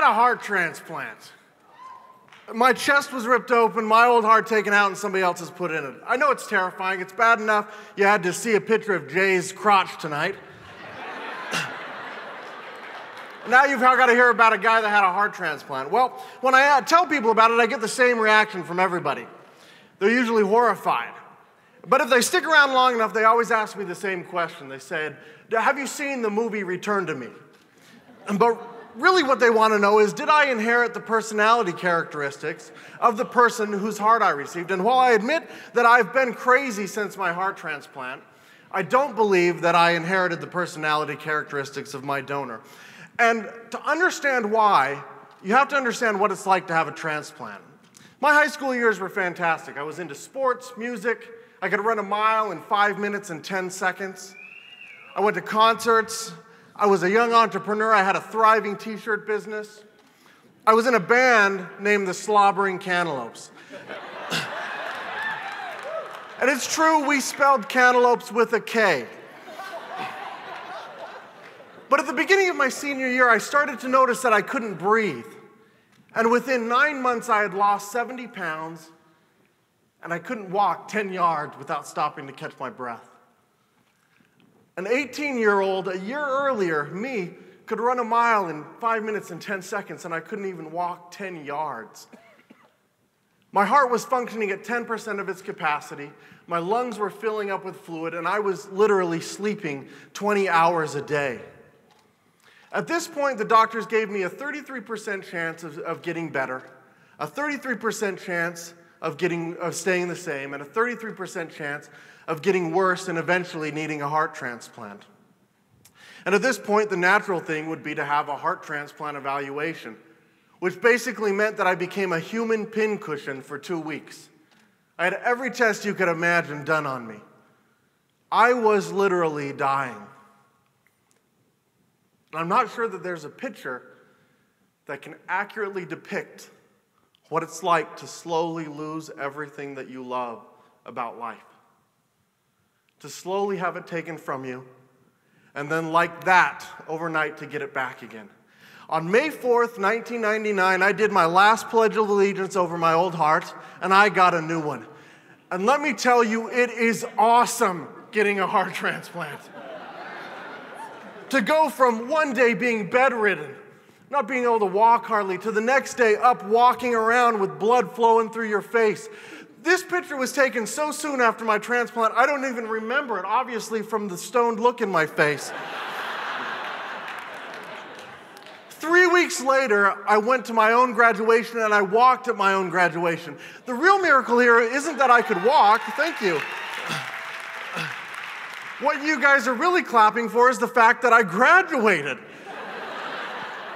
had a heart transplant. My chest was ripped open, my old heart taken out, and somebody else has put in it. I know it's terrifying. It's bad enough you had to see a picture of Jay's crotch tonight. Now you've got to hear about a guy that had a heart transplant. Well, when I tell people about it, I get the same reaction from everybody. They're usually horrified. But if they stick around long enough, they always ask me the same question. They said, have you seen the movie Return to Me? But really what they want to know is, did I inherit the personality characteristics of the person whose heart I received? And while I admit that I've been crazy since my heart transplant, I don't believe that I inherited the personality characteristics of my donor. And to understand why, you have to understand what it's like to have a transplant. My high school years were fantastic. I was into sports, music. I could run a mile in 5 minutes and 10 seconds. I went to concerts. I was a young entrepreneur. I had a thriving t-shirt business. I was in a band named the Slobbering Cantaloupes. And it's true, we spelled cantaloupes with a K. But at the beginning of my senior year, I started to notice that I couldn't breathe. And within 9 months, I had lost 70 pounds, and I couldn't walk 10 yards without stopping to catch my breath. An 18-year-old, a year earlier, me, could run a mile in 5 minutes and 10 seconds, and I couldn't even walk 10 yards. My heart was functioning at 10% of its capacity, my lungs were filling up with fluid, and I was literally sleeping 20 hours a day. At this point, the doctors gave me a 33% chance of getting better, a 33% chance of staying the same, and a 33% chance of getting worse and eventually needing a heart transplant. And at this point, the natural thing would be to have a heart transplant evaluation, which basically meant that I became a human pincushion for 2 weeks. I had every test you could imagine done on me. I was literally dying. And I'm not sure that there's a picture that can accurately depict what it's like to slowly lose everything that you love about life. To slowly have it taken from you, and then like that, overnight to get it back again. On May 4th, 1999, I did my last Pledge of Allegiance over my old heart, and I got a new one. And let me tell you, it is awesome getting a heart transplant. To go from one day being bedridden, not being able to walk hardly, to the next day up walking around with blood flowing through your face. This picture was taken so soon after my transplant, I don't even remember it, obviously from the stoned look in my face. 3 weeks later, I went to my own graduation and I walked at my own graduation. The real miracle here isn't that I could walk, thank you. What you guys are really clapping for is the fact that I graduated.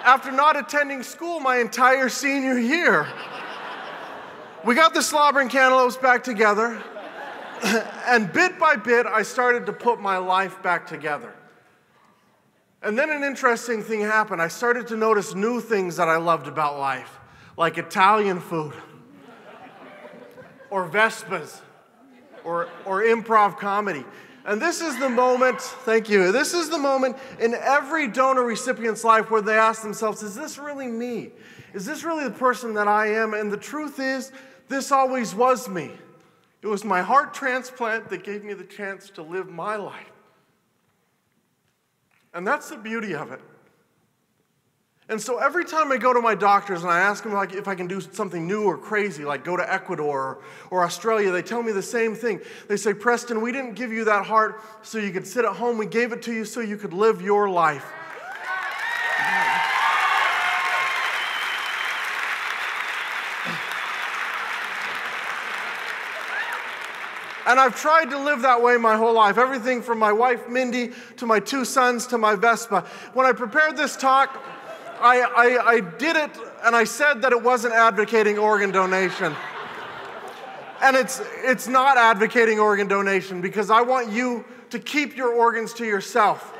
After not attending school my entire senior year. We got the Slobbering Cantaloupes back together, and bit by bit, I started to put my life back together. And then an interesting thing happened. I started to notice new things that I loved about life, like Italian food, or Vespas, or improv comedy. And this is the moment, thank you, this is the moment in every donor recipient's life where they ask themselves, is this really me? Is this really the person that I am? And the truth is, this always was me. It was my heart transplant that gave me the chance to live my life. And that's the beauty of it. And so every time I go to my doctors and I ask them like if I can do something new or crazy, like go to Ecuador or Australia, they tell me the same thing. They say, Preston, we didn't give you that heart so you could sit at home. We gave it to you so you could live your life. And I've tried to live that way my whole life. Everything from my wife, Mindy, to my 2 sons, to my Vespa. When I prepared this talk, I did it, and I said that it wasn't advocating organ donation. And it's not advocating organ donation, because I want you to keep your organs to yourself.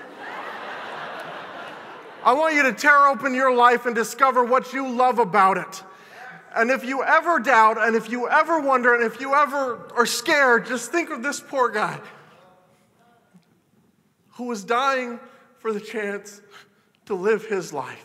I want you to tear open your life and discover what you love about it. And if you ever doubt, and if you ever wonder, and if you ever are scared, just think of this poor guy who was dying for the chance to live his life.